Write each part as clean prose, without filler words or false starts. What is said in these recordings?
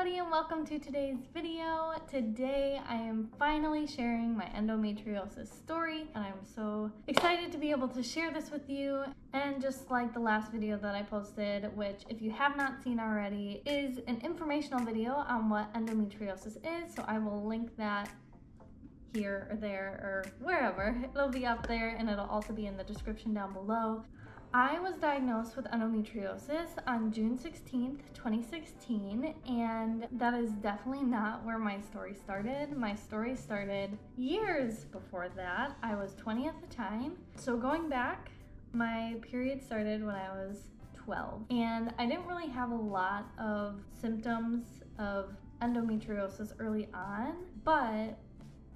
everybody and welcome to today's video. Today I am finally sharing my endometriosis story and I'm so excited to be able to share this with you. And just like the last video that I posted, which if you have not seen already is an informational video on what endometriosis is, so I will link that here or there or wherever. It'll be up there and it'll also be in the description down below. I was diagnosed with endometriosis on June 16th, 2016, and that is definitely not where my story started. My story started years before that. I was 20 at the time. So going back, my period started when I was 12, and I didn't really have a lot of symptoms of endometriosis early on, but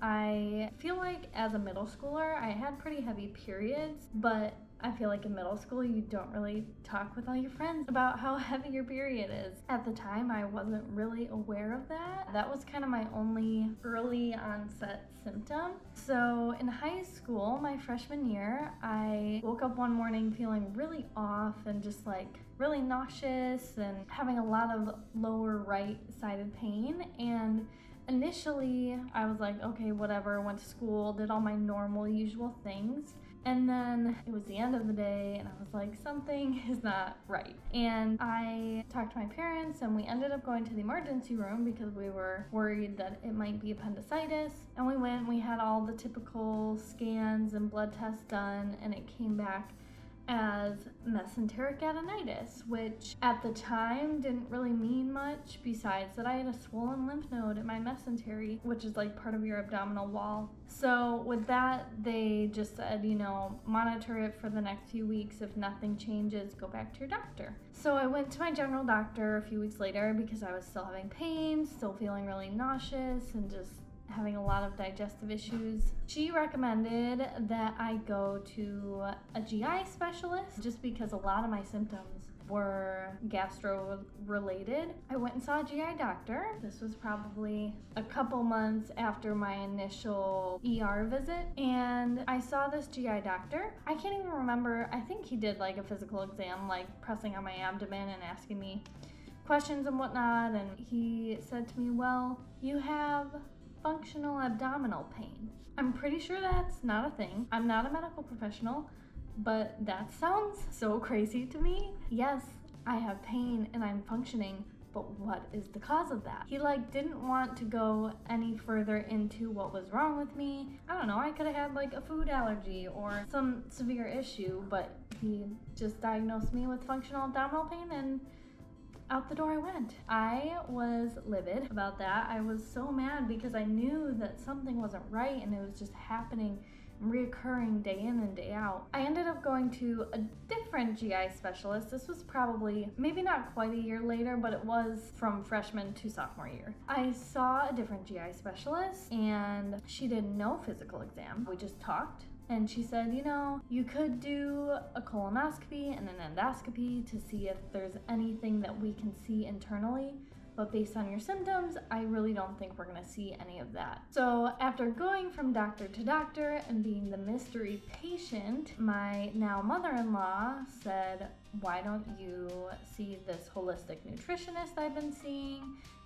I feel like as a middle schooler, I had pretty heavy periods, but I feel like in middle school, you don't really talk with all your friends about how heavy your period is. At the time, I wasn't really aware of that. That was kind of my only early onset symptom. So in high school, my freshman year, I woke up one morning feeling really off and just like really nauseous and having a lot of lower right sided pain. And initially, I was like, okay, whatever, went to school, did all my normal, usual things. And then it was the end of the day and I was like, something is not right. And I talked to my parents and we ended up going to the emergency room because we were worried that it might be appendicitis. And we went, we had all the typical scans and blood tests done, and it came back as mesenteric adenitis, which at the time didn't really mean much besides that I had a swollen lymph node in my mesentery, which is like part of your abdominal wall. So with that, they just said, you know, monitor it for the next few weeks. If nothing changes, go back to your doctor. So I went to my general doctor a few weeks later because I was still having pain, still feeling really nauseous and just having a lot of digestive issues. She recommended that I go to a GI specialist just because a lot of my symptoms were gastro-related. I went and saw a GI doctor. This was probably a couple months after my initial ER visit, and I saw this GI doctor. I can't even remember. I think he did like a physical exam, like pressing on my abdomen and asking me questions and whatnot, and he said to me, well, you have functional abdominal pain. I'm pretty sure that's not a thing. I'm not a medical professional, but that sounds so crazy to me. Yes, I have pain and I'm functioning, but what is the cause of that? He like didn't want to go any further into what was wrong with me. I don't know, I could have had like a food allergy or some severe issue, but he just diagnosed me with functional abdominal pain and out the door I went. I was livid about that. I was so mad because I knew that something wasn't right and it was just happening and reoccurring day in and day out. I ended up going to a different GI specialist. This was probably maybe not quite a year later, but it was from freshman to sophomore year. I saw a different GI specialist and she did no physical exam. We just talked. And she said, you know, you could do a colonoscopy and an endoscopy to see if there's anything that we can see internally. But based on your symptoms, I really don't think we're gonna see any of that. So after going from doctor to doctor and being the mystery patient, my now mother-in-law said, why don't you see this holistic nutritionist I've been seeing?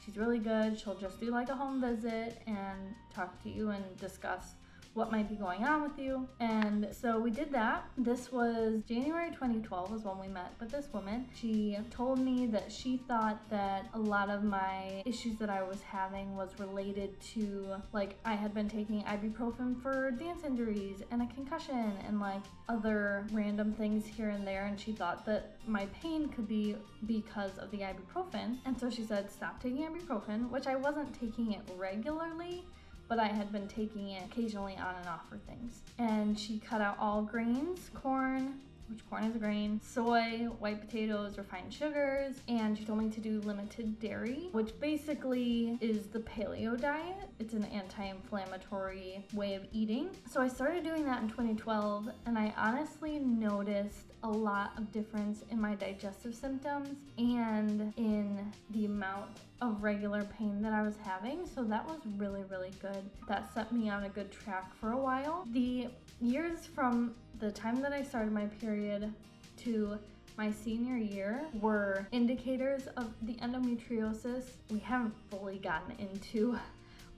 She's really good. She'll just do like a home visit and talk to you and discuss what might be going on with you. And so we did that. This was January 2012 is when we met with this woman. She told me that she thought that a lot of my issues that I was having was related to like I had been taking ibuprofen for dance injuries and a concussion and like other random things here and there, and she thought that my pain could be because of the ibuprofen. And so she said stop taking ibuprofen, which I wasn't taking it regularly, but I had been taking it occasionally on and off for things. And she cut out all grains, corn, which corn is a grain, soy, white potatoes, refined sugars, and she told me to do limited dairy, which basically is the paleo diet. It's an anti-inflammatory way of eating. So I started doing that in 2012, and I honestly noticed a lot of difference in my digestive symptoms and in the amount of regular pain that I was having. So that was really, really good. That set me on a good track for a while. The years from the time that I started my period to my senior year were indicators of the endometriosis. We haven't fully gotten into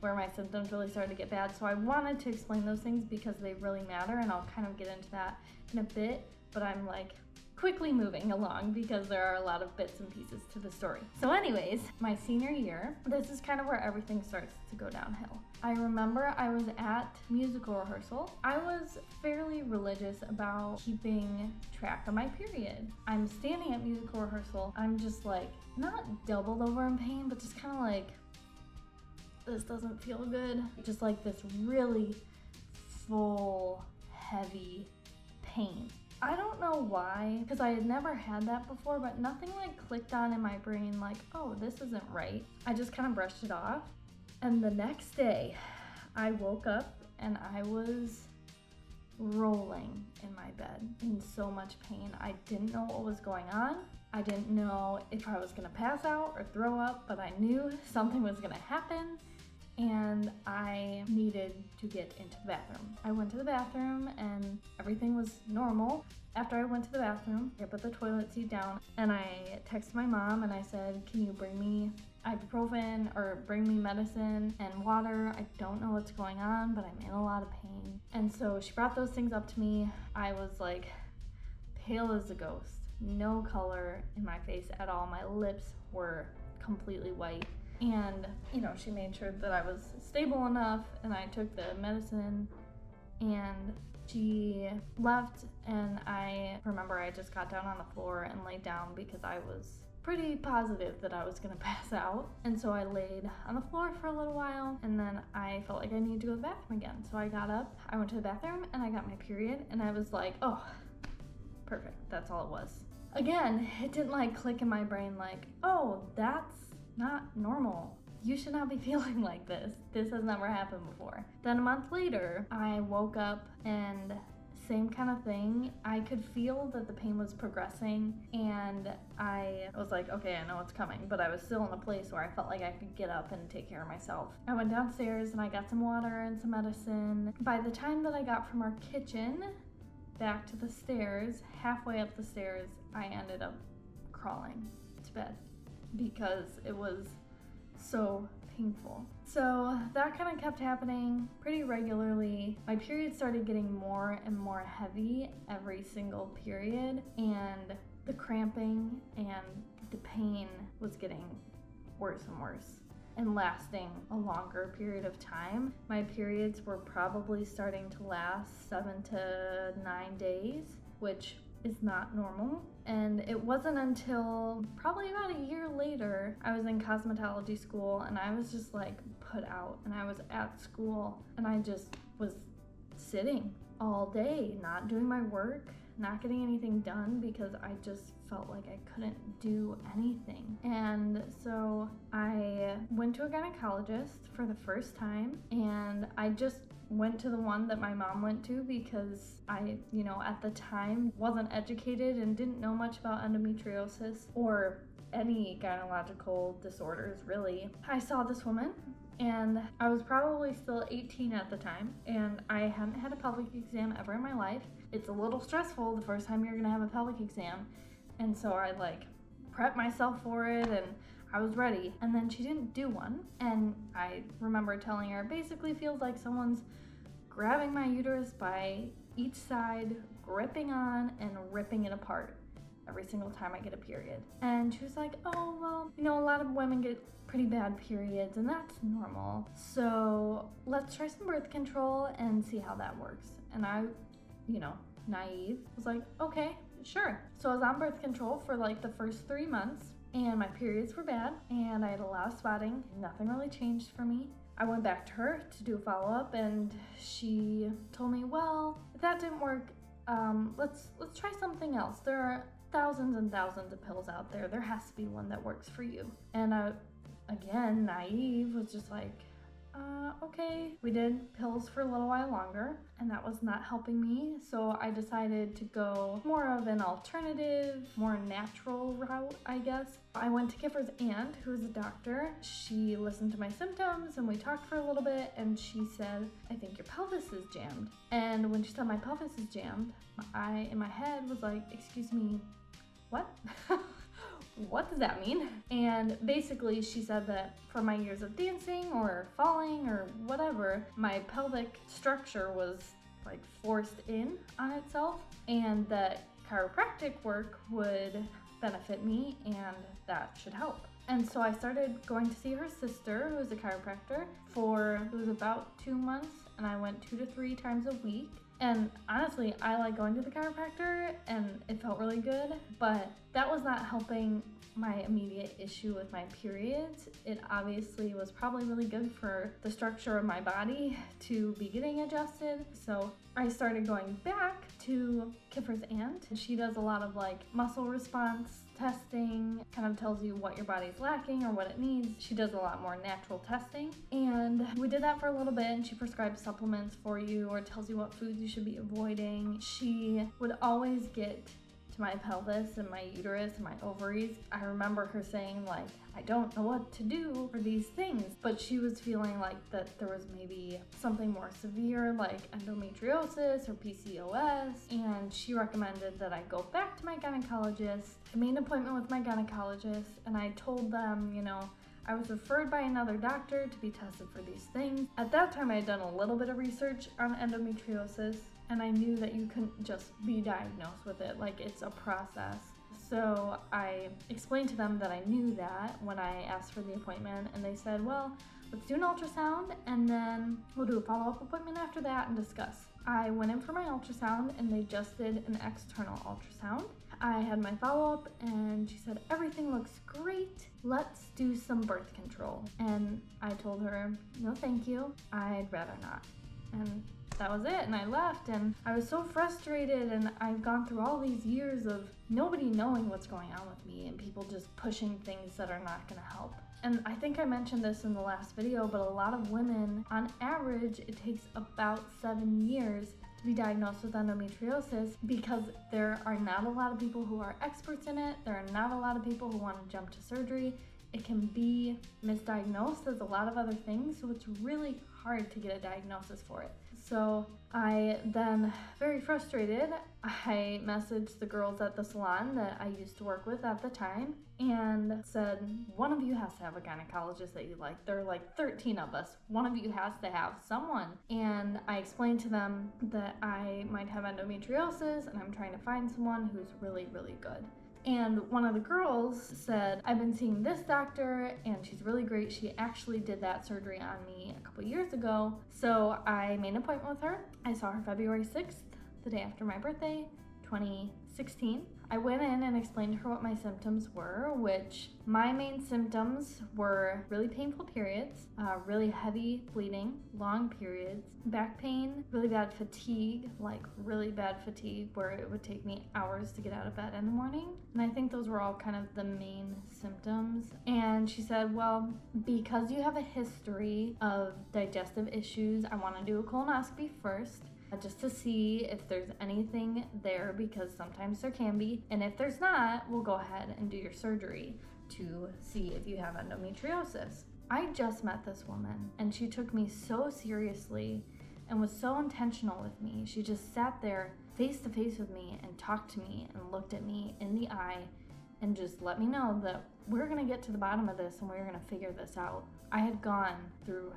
where my symptoms really started to get bad, so I wanted to explain those things because they really matter, and I'll kind of get into that in a bit, but I'm like quickly moving along because there are a lot of bits and pieces to the story. So anyways, my senior year, this is kind of where everything starts to go downhill. I remember I was at musical rehearsal. I was fairly religious about keeping track of my period. I'm standing at musical rehearsal. I'm just like, not doubled over in pain, but just kind of like, this doesn't feel good. Just like this really full, heavy pain. I don't know why, because I had never had that before, but nothing like clicked on in my brain like, oh, this isn't right. I just kind of brushed it off. And the next day, I woke up and I was rolling in my bed in so much pain. I didn't know what was going on. I didn't know if I was gonna pass out or throw up, but I knew something was gonna happen. And I needed to get into the bathroom. I went to the bathroom and everything was normal. After I went to the bathroom, I put the toilet seat down and I texted my mom and I said, can you bring me ibuprofen or bring me medicine and water? I don't know what's going on, but I'm in a lot of pain. And so she brought those things up to me. I was like pale as a ghost, no color in my face at all. My lips were completely white. And, you know, she made sure that I was stable enough and I took the medicine and she left. And I remember I just got down on the floor and laid down because I was pretty positive that I was gonna pass out. And so I laid on the floor for a little while and then I felt like I needed to go to the bathroom again. So I got up, I went to the bathroom and I got my period and I was like, oh, perfect, that's all it was. Again, it didn't like click in my brain like, oh, that's not normal. You should not be feeling like this. This has never happened before. Then a month later, I woke up and same kind of thing. I could feel that the pain was progressing and I was like, okay, I know what's coming, but I was still in a place where I felt like I could get up and take care of myself. I went downstairs and I got some water and some medicine. By the time that I got from our kitchen back to the stairs, halfway up the stairs, I ended up crawling to bed because it was so painful. So that kind of kept happening pretty regularly. My period started getting more and more heavy every single period, and the cramping and the pain was getting worse and worse and lasting a longer period of time. My periods were probably starting to last 7 to 9 days, which is not normal. And it wasn't until probably about a year later, I was in cosmetology school and I was just like put out, and I was at school and I just was sitting all day, not doing my work, not getting anything done because I just felt like I couldn't do anything. And so I went to a gynecologist for the first time, and I just went to the one that my mom went to because I, you know, at the time wasn't educated and didn't know much about endometriosis or any gynecological disorders really. I saw this woman and I was probably still 18 at the time, and I hadn't had a pelvic exam ever in my life. It's a little stressful the first time you're gonna have a pelvic exam, and so I like prepped myself for it and I was ready, and then she didn't do one. And I remember telling her, it basically feels like someone's grabbing my uterus by each side, gripping on and ripping it apart every single time I get a period. And she was like, oh, well, you know, a lot of women get pretty bad periods and that's normal. So let's try some birth control and see how that works. And I, you know, naive, was like, okay, sure. So I was on birth control for like the first 3 months and my periods were bad and I had a lot of spotting. Nothing really changed for me. I went back to her to do a follow-up and she told me, well, if that didn't work, let's try something else. There are thousands and thousands of pills out there. There has to be one that works for you. And I, again, naive, was just like, okay. We did pills for a little while longer and that was not helping me. So I decided to go more of an alternative, more natural route, I guess. I went to Kiffer's aunt, who is a doctor. She listened to my symptoms and we talked for a little bit and she said, I think your pelvis is jammed. And when she said my pelvis is jammed, I, in my head, was like, excuse me, what? What does that mean? And basically she said that from my years of dancing or falling or whatever, my pelvic structure was like forced in on itself, and that chiropractic work would benefit me and that should help. And so I started going to see her sister, who is a chiropractor, for it was about 2 months, and I went 2 to 3 times a week. And honestly, I like going to the chiropractor and it felt really good, but that was not helping my immediate issue with my periods. It obviously was probably really good for the structure of my body to be getting adjusted. So I started going back to Kiffer's aunt. She does a lot of like muscle response testing, kind of tells you what your body's lacking or what it needs. She does a lot more natural testing. And we did that for a little bit, and she prescribes supplements for you or tells you what foods you should be avoiding. She would always get to my pelvis and my uterus and my ovaries. I remember her saying like, I don't know what to do for these things, but she was feeling like that there was maybe something more severe like endometriosis or PCOS, and she recommended that I go back to my gynecologist. I made an appointment with my gynecologist, and I told them, you know, I was referred by another doctor to be tested for these things. At that time I had done a little bit of research on endometriosis, and I knew that you couldn't just be diagnosed with it, like it's a process. So I explained to them that I knew that when I asked for the appointment, and they said, well, let's do an ultrasound and then we'll do a follow-up appointment after that and discuss. I went in for my ultrasound and they just did an external ultrasound. I had my follow-up and she said, everything looks great. Let's do some birth control. And I told her, no thank you, I'd rather not. And that was it, and I left, and I was so frustrated, and I've gone through all these years of nobody knowing what's going on with me and people just pushing things that are not gonna help. And I think I mentioned this in the last video, but a lot of women, on average, it takes about 7 years to be diagnosed with endometriosis because there are not a lot of people who are experts in it. There are not a lot of people who want to jump to surgery. It can be misdiagnosed as a lot of other things, so it's really hard to get a diagnosis for it. So I then, very frustrated, I messaged the girls at the salon that I used to work with at the time and said, one of you has to have a gynecologist that you like. There are like 13 of us. One of you has to have someone. And I explained to them that I might have endometriosis and I'm trying to find someone who's really, really good. And one of the girls said, I've been seeing this doctor and she's really great. She actually did that surgery on me a couple years ago. So I made an appointment with her. I saw her February 6th, the day after my birthday, 2016. I went in and explained to her what my symptoms were, which my main symptoms were really painful periods, really heavy bleeding, long periods, back pain, really bad fatigue, like really bad fatigue where it would take me hours to get out of bed in the morning. And I think those were all kind of the main symptoms. And she said, well, because you have a history of digestive issues, I want to do a colonoscopy first, just to see if there's anything there, because sometimes there can be, and if there's not, we'll go ahead and do your surgery to see if you have endometriosis. I just met this woman and she took me so seriously and was so intentional with me. She just sat there face to face with me and talked to me and looked at me in the eye and just let me know that we're gonna get to the bottom of this and we're gonna figure this out. I had gone through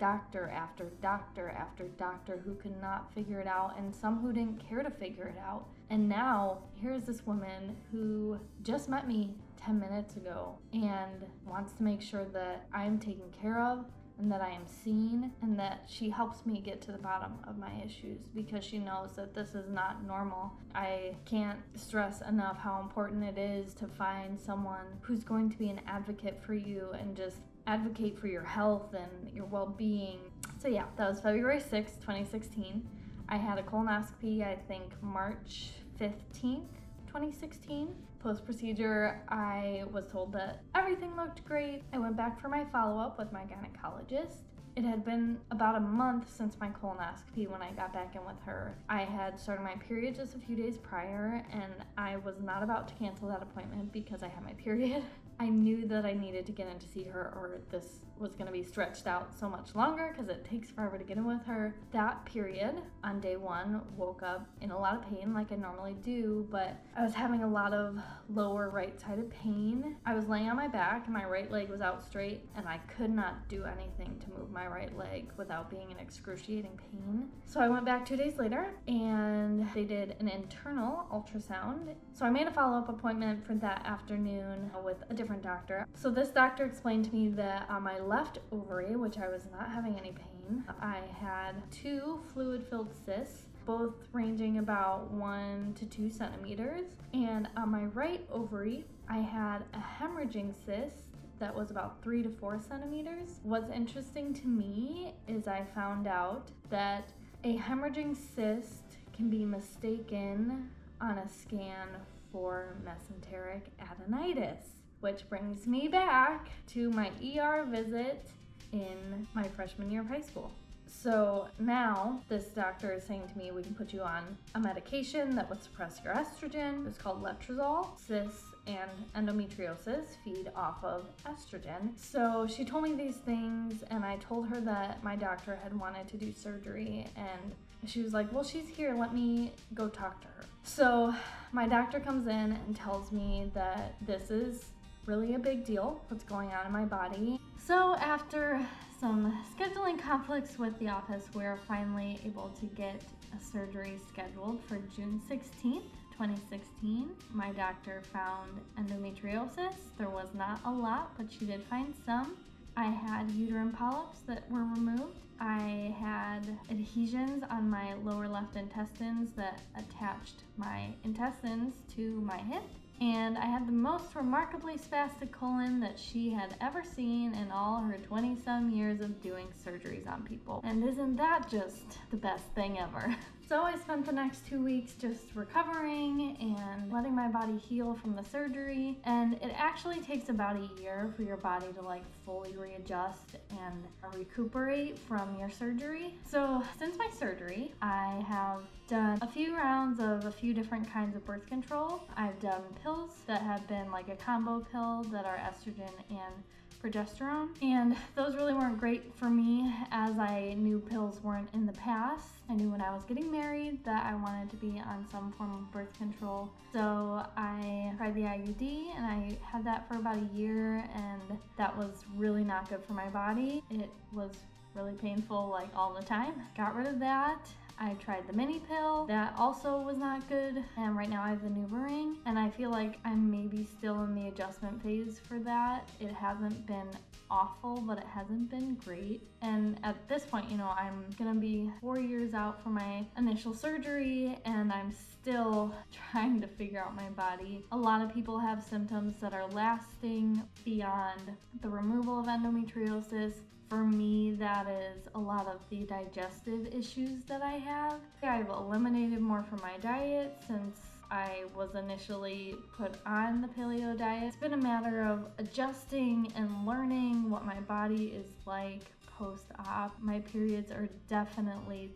doctor after doctor after doctor who could not figure it out, and some who didn't care to figure it out. And now here's this woman who just met me 10 minutes ago and wants to make sure that I'm taken care of and that I am seen, and that she helps me get to the bottom of my issues because she knows that this is not normal. I can't stress enough how important it is to find someone who's going to be an advocate for you and just advocate for your health and your well-being. So yeah, that was February 6th, 2016. I had a colonoscopy, I think March 15th, 2016. Post-procedure, I was told that everything looked great. I went back for my follow-up with my gynecologist. It had been about a month since my colonoscopy when I got back in with her. I had started my period just a few days prior, and I was not about to cancel that appointment because I had my period. I knew that I needed to get in to see her or this was going to be stretched out so much longer because it takes forever to get in with her. That period on day one, woke up in a lot of pain like I normally do, but I was having a lot of lower right-sided pain. I was laying on my back and my right leg was out straight and I could not do anything to move my right leg without being in excruciating pain. So I went back 2 days later and they did an internal ultrasound. So I made a follow-up appointment for that afternoon with a different doctor. So this doctor explained to me that on my left ovary, which I was not having any pain, I had 2 fluid-filled cysts, both ranging about 1 to 2 centimeters. And on my right ovary, I had a hemorrhaging cyst that was about 3 to 4 centimeters. What's interesting to me is I found out that a hemorrhaging cyst can be mistaken on a scan for mesenteric adenitis, which brings me back to my ER visit in my freshman year of high school. So now this doctor is saying to me, we can put you on a medication that would suppress your estrogen. It's called letrozole. Cysts and endometriosis feed off of estrogen. So she told me these things and I told her that my doctor had wanted to do surgery and she was like, well, she's here, let me go talk to her. So my doctor comes in and tells me that this is really a big deal, what's going on in my body. So after some scheduling conflicts with the office, we're finally able to get a surgery scheduled for June 16th, 2016. My doctor found endometriosis. There was not a lot, but she did find some. I had uterine polyps that were removed. I had adhesions on my lower left intestines that attached my intestines to my hip. And I had the most remarkably spastic colon that she had ever seen in all her 20-some years of doing surgeries on people. And isn't that just the best thing ever? So I spent the next 2 weeks just recovering and letting my body heal from the surgery. And it actually takes about a year for your body to like fully readjust and recuperate from your surgery. So since my surgery, I have done a few rounds of a few different kinds of birth control. I've done pills that have been like a combo pill that are estrogen and progesterone, and those really weren't great for me as I knew pills weren't in the past. I knew when I was getting married that I wanted to be on some form of birth control. So I tried the IUD and I had that for about a year and that was really not good for my body. It was really painful like all the time. Got rid of that. I tried the mini pill, that also was not good, and right now I have the NuvaRing, and I feel like I'm maybe still in the adjustment phase for that. It hasn't been awful, but it hasn't been great, and at this point, you know, I'm gonna be 4 years out from my initial surgery, and I'm still trying to figure out my body. A lot of people have symptoms that are lasting beyond the removal of endometriosis. For me, that is a lot of the digestive issues that I have. I've eliminated more from my diet since I was initially put on the paleo diet. It's been a matter of adjusting and learning what my body is like post-op. My periods are definitely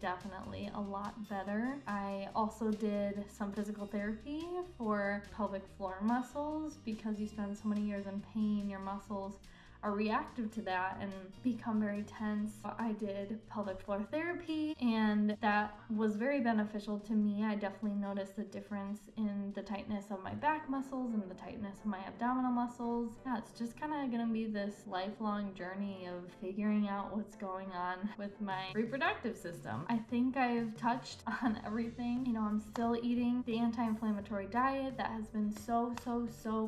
a lot better. I also did some physical therapy for pelvic floor muscles because you spend so many years in pain, your muscles are reactive to that and become very tense. I did pelvic floor therapy and that was very beneficial to me. I definitely noticed the difference in the tightness of my back muscles and the tightness of my abdominal muscles. Yeah, it's just kind of gonna be this lifelong journey of figuring out what's going on with my reproductive system. I think I've touched on everything. You know, I'm still eating the anti-inflammatory diet. That has been so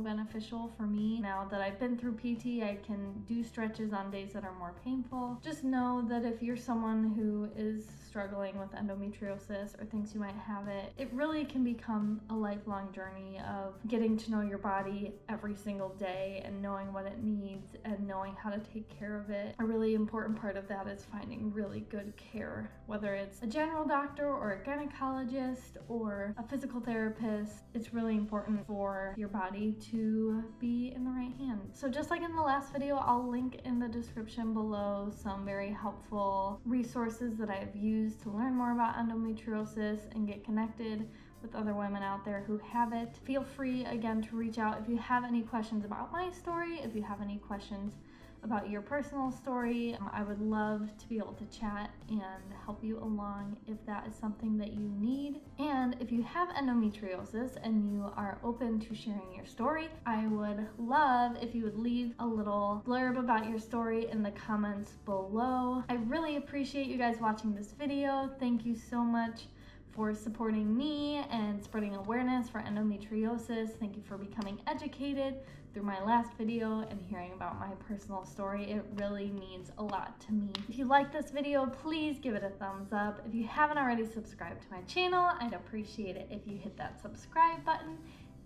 beneficial for me. Now that I've been through PT, I can do stretches on days that are more painful. Just know that if you're someone who is struggling with endometriosis or thinks you might have it, it really can become a lifelong journey of getting to know your body every single day and knowing what it needs and knowing how to take care of it. A really important part of that is finding really good care, whether it's a general doctor or a gynecologist or a physical therapist. It's really important for your body to be in the right hand. So just like in the last video, I'll link in the description below some very helpful resources that I've used to learn more about endometriosis and get connected with other women out there who have it. Feel free again to reach out if you have any questions about my story, if you have any questions about your personal story. I would love to be able to chat and help you along if that is something that you need. And if you have endometriosis and you are open to sharing your story, I would love if you would leave a little blurb about your story in the comments below. I really appreciate you guys watching this video. Thank you so much for supporting me and spreading awareness for endometriosis. Thank you for becoming educated through my last video and hearing about my personal story. It really means a lot to me. If you like this video, please give it a thumbs up. If you haven't already subscribed to my channel, I'd appreciate it if you hit that subscribe button,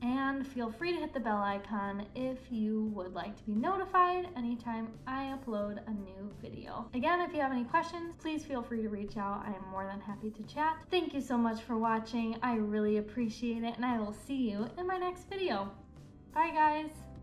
and feel free to hit the bell icon if you would like to be notified anytime I upload a new video. Again, if you have any questions, please feel free to reach out. I am more than happy to chat. Thank you so much for watching. I really appreciate it, and I will see you in my next video. Bye, guys.